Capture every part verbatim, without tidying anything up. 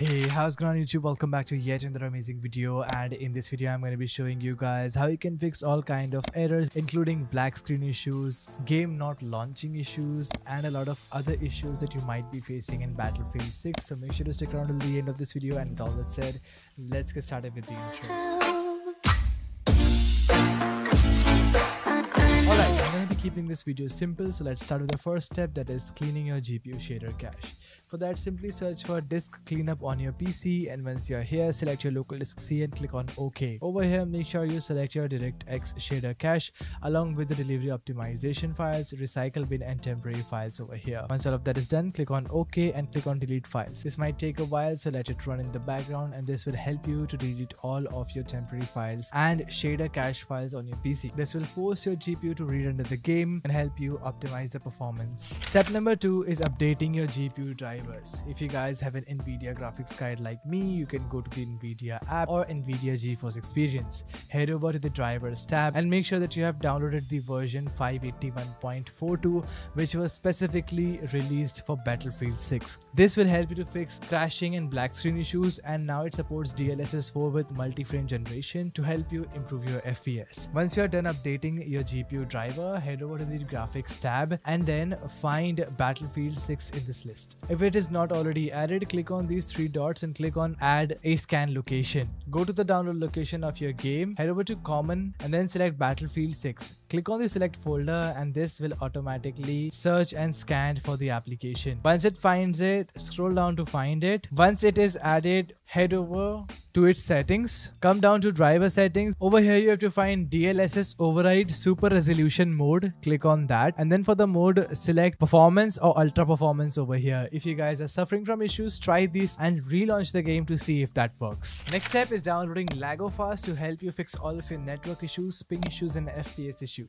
Hey, how's going on YouTube? Welcome back to yet another amazing video, and in this video I'm going to be showing you guys how you can fix all kind of errors including black screen issues, game not launching issues, and a lot of other issues that you might be facing in Battlefield six. So make sure to stick around till the end of this video, and with all that said, let's get started with the intro. Keeping this video simple, so let's start with the first step, that is cleaning your G P U shader cache. For that, simply search for disk cleanup on your P C, and once you're here, select your local disk C and click on OK. Over here, make sure you select your DirectX shader cache along with the delivery optimization files, recycle bin, and temporary files over here. Once all of that is done, click on OK and click on delete files. This might take a while, so let it run in the background, and this will help you to delete all of your temporary files and shader cache files on your P C. This will force your G P U to read under the game and help you optimize the performance. Step number two is updating your G P U drivers. If you guys have an NVIDIA graphics card like me, you can go to the NVIDIA app or NVIDIA GeForce Experience. Head over to the drivers tab and make sure that you have downloaded the version five eighty-one point forty-two, which was specifically released for Battlefield six. This will help you to fix crashing and black screen issues, and now it supports D L S S four with multi-frame generation to help you improve your F P S. Once you are done updating your G P U driver, head over to the graphics tab and then find Battlefield six in this list. If it is not already added, click on these three dots and click on add a scan location. Go to the download location of your game, head over to common, and then select Battlefield six. Click on the select folder, and this will automatically search and scan for the application. Once it finds it, scroll down to find it. Once it is added, head over to its settings, come down to driver settings. Over here you have to find D L S S override super resolution mode, click on that, and then for the mode select performance or ultra performance over here. If you guys are suffering from issues, try this and relaunch the game to see if that works. Next step is downloading Lagofast to help you fix all of your network issues, ping issues, and F P S issues.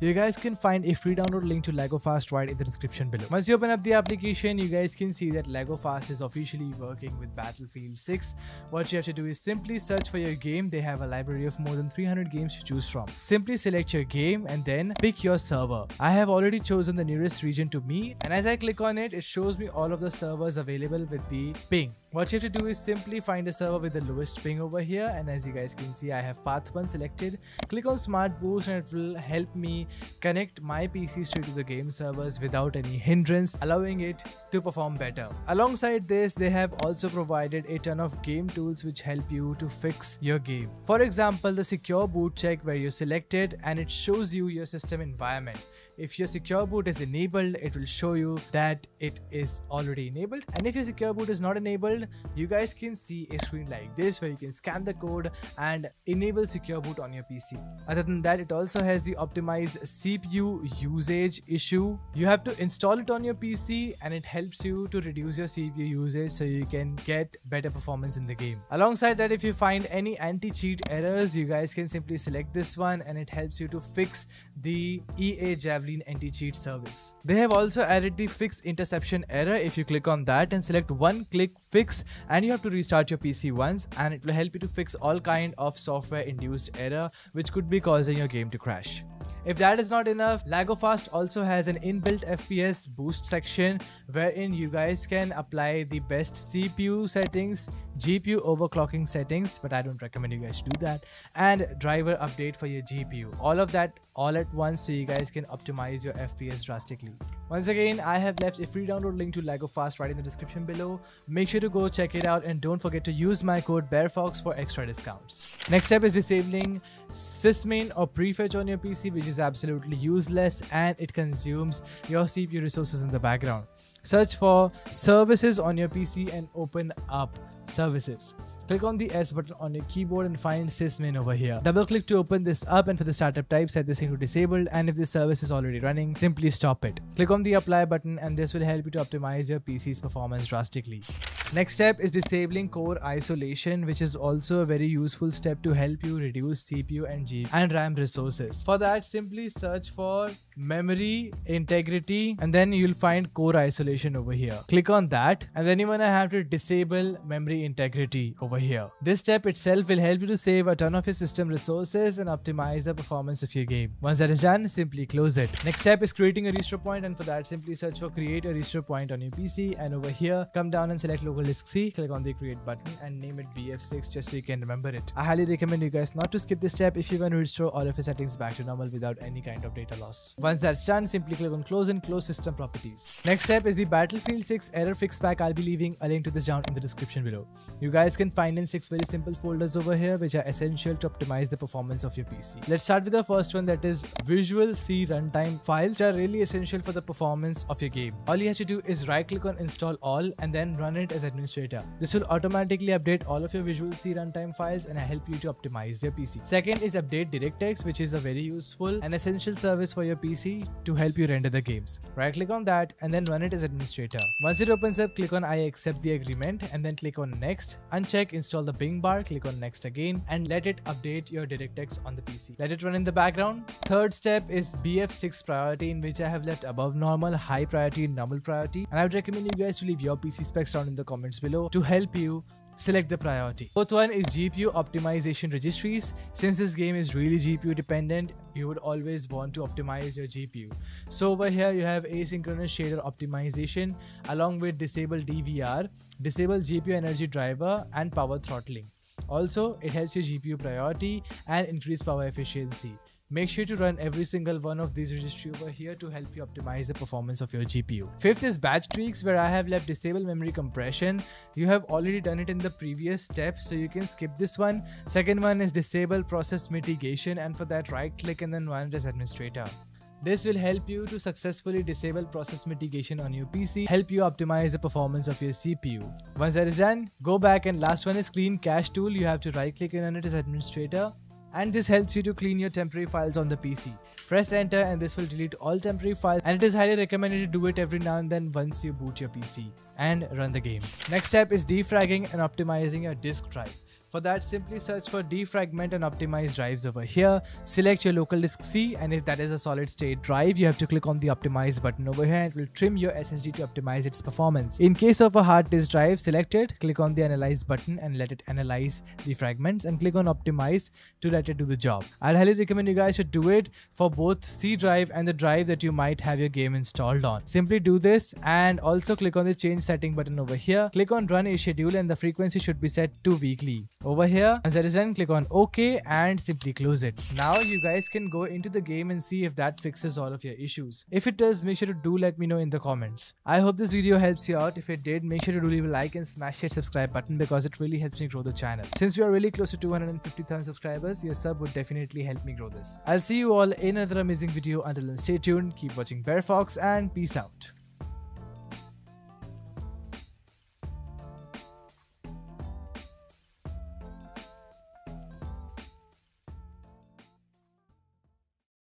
You guys can find a free download link to Lagofast right in the description below. Once you open up the application, you guys can see that Lagofast is officially working with Battlefield six. What you have to do is simply search for your game. They have a library of more than three hundred games to choose from. Simply select your game and then pick your server. I have already chosen the nearest region to me, and as I click on it, it shows me all of the servers available with the ping. What you have to do is simply find a server with the lowest ping over here, and as you guys can see, I have path one selected. Click on Smart Boost and it will help me connect my P C straight to the game servers without any hindrance, allowing it to perform better. Alongside this, they have also provided a ton of game tools which help you to fix your game. For example, the secure boot check, where you select it and it shows you your system environment. If your secure boot is enabled, it will show you that it is already enabled, and if your secure boot is not enabled, you guys can see a screen like this where you can scan the code and enable secure boot on your P C. Other than that, it also has the optimized C P U usage issue. You have to install it on your P C, and it helps you to reduce your C P U usage so you can get better performance in the game. Alongside that, if you find any anti-cheat errors, you guys can simply select this one, and it helps you to fix the E A Javelin anti-cheat service. They have also added the fix interception error. If you click on that and select one click fix, and you have to restart your P C once, and it will help you to fix all kind of software induced error which could be causing your game to crash. If that is not enough, Lagofast also has an inbuilt F P S boost section wherein you guys can apply the best C P U settings, G P U overclocking settings, but I don't recommend you guys do that, and driver update for your G P U. All of that all at once, so you guys can optimize your F P S drastically. Once again, I have left a free download link to Lagofast right in the description below. Make sure to go check it out, and don't forget to use my code BareFox for extra discounts. Next step is disabling SysMain or prefetch on your P C, which is absolutely useless and it consumes your C P U resources in the background. Search for services on your P C and open up services. Click on the S button on your keyboard and find SysMain over here. Double click to open this up, and for the startup type, set this into disabled, and if the service is already running, simply stop it. Click on the apply button, and this will help you to optimize your P C's performance drastically. Next step is disabling core isolation, which is also a very useful step to help you reduce C P U and G P U and RAM resources. For that, simply search for memory integrity, and then you'll find core isolation over here. Click on that, and then you're gonna have to disable memory memory integrity over here. This step itself will help you to save a ton of your system resources and optimize the performance of your game. Once that is done, simply close it. Next step is creating a restore point, and for that simply search for create a restore point on your P C, and over here come down and select local disk C, click on the create button and name it B F six just so you can remember it. I highly recommend you guys not to skip this step if you want to restore all of your settings back to normal without any kind of data loss. Once that's done, simply click on close and close system properties. Next step is the Battlefield six error fix pack. I'll be leaving a link to this down in the description below. You guys can find in six very simple folders over here which are essential to optimize the performance of your P C. Let's start with the first one, that is Visual C runtime files, which are really essential for the performance of your game. All you have to do is right click on install all and then run it as administrator. This will automatically update all of your Visual C runtime files and help you to optimize your P C. Second is update DirectX, which is a very useful and essential service for your P C to help you render the games. Right click on that and then run it as administrator. Once it opens up, click on I accept the agreement and then click on next. Uncheck install the Bing bar, click on next again and let it update your DirectX on the P C. Let it run in the background. Third step is B F six priority, in which I have left above normal, high priority, normal priority, and I would recommend you guys to leave your P C specs down in the comments below to help you select the priority. Fourth one is G P U optimization registries. Since this game is really G P U dependent, you would always want to optimize your G P U. So over here you have asynchronous shader optimization along with disable D V R, disable G P U energy driver and power throttling. Also, it helps your G P U priority and increase power efficiency. Make sure to run every single one of these registry over here to help you optimize the performance of your G P U. Fifth is batch tweaks, where I have left disable memory compression. You have already done it in the previous step, so you can skip this one. Second one is disable process mitigation, and for that right click and then run it as administrator. This will help you to successfully disable process mitigation on your P C, help you optimize the performance of your C P U. Once that is done, go back, and last one is clean cache tool. You have to right click and run it as administrator. And this helps you to clean your temporary files on the P C. Press enter and this will delete all temporary files, and it is highly recommended to do it every now and then once you boot your P C and run the games. Next step is defragging and optimizing your disk drive. For that, simply search for defragment and optimize drives over here. Select your local disk C, and if that is a solid state drive, you have to click on the optimize button over here and it will trim your S S D to optimize its performance. In case of a hard disk drive, select it, click on the analyze button and let it analyze the fragments, and click on optimize to let it do the job. I'd highly recommend you guys should do it for both C drive and the drive that you might have your game installed on. Simply do this, and also click on the change setting button over here. Click on run a schedule and the frequency should be set to weekly. Over here, once that is done, click on OK and simply close it. Now you guys can go into the game and see if that fixes all of your issues. If it does, make sure to do let me know in the comments. I hope this video helps you out. If it did, make sure to do leave a like and smash that subscribe button because it really helps me grow the channel. Since we are really close to two hundred fifty thousand subscribers, your sub would definitely help me grow this. I'll see you all in another amazing video. Until then, stay tuned, keep watching BareFox, and peace out.